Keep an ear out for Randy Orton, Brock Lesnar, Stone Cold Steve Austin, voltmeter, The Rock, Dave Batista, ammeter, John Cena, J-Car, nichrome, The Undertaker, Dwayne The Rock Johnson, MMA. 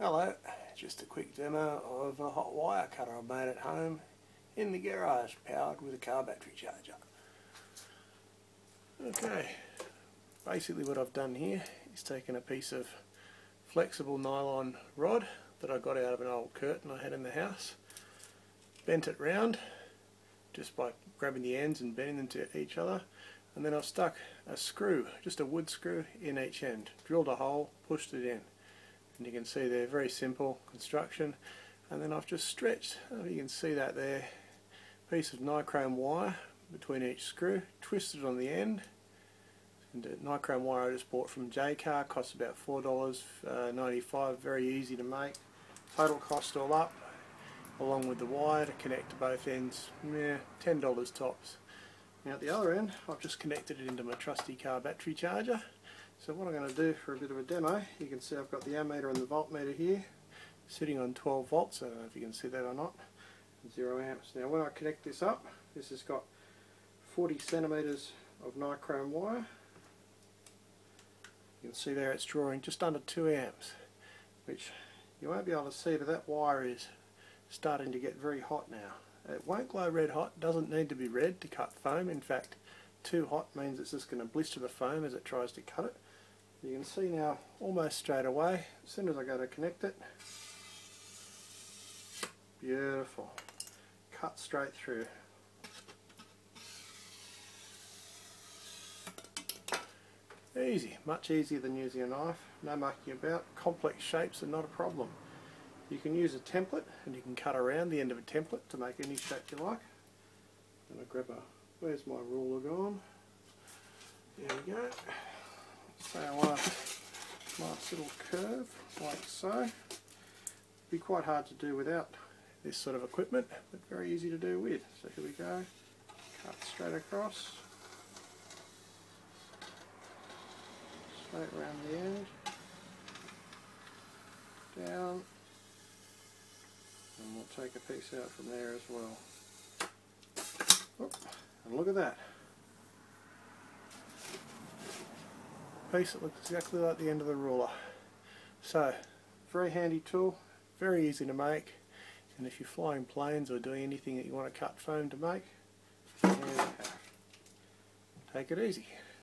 Hello, just a quick demo of a hot wire cutter I made at home in the garage, powered with a car battery charger. Okay, basically what I've done here is taken a piece of flexible nylon rod that I got out of an old curtain I had in the house, bent it round just by grabbing the ends and bending them to each other, and then I've stuck a screw, just a wood screw, in each end, drilled a hole, pushed it in. And you can see they're very simple construction, and then I've just stretched, you can see that there, piece of nichrome wire between each screw, twisted on the end. And the nichrome wire I just bought from J-Car, costs about $4.95, very easy to make. Total cost all up, along with the wire to connect to both ends, yeah, $10 tops. Now at the other end, I've just connected it into my trusty car battery charger. So what I'm going to do for a bit of a demo, you can see I've got the ammeter and the voltmeter here, sitting on 12 volts, I don't know if you can see that or not, 0 amps. Now when I connect this up, this has got 40 centimetres of nichrome wire. You can see there it's drawing just under 2 amps, which you won't be able to see, but that wire is starting to get very hot now. It won't glow red hot, doesn't need to be red to cut foam. In fact, too hot means it's just going to blister the foam as it tries to cut it. You can see now, almost straight away, as soon as I go to connect it, beautiful, cut straight through. Easy, much easier than using a knife, no mucking about, complex shapes are not a problem. You can use a template, and you can cut around the end of a template to make any shape you like. I'm going to grab a, where's my ruler gone? There we go. So I want a nice little curve, like so. It'd be quite hard to do without this sort of equipment, but very easy to do with. So here we go, cut straight across, straight around the end, down, and we'll take a piece out from there as well. Oop, and look at that. Piece that looks exactly like the end of the ruler. So, very handy tool, very easy to make, and if you're flying planes or doing anything that you want to cut foam to make, there you go. Take it easy.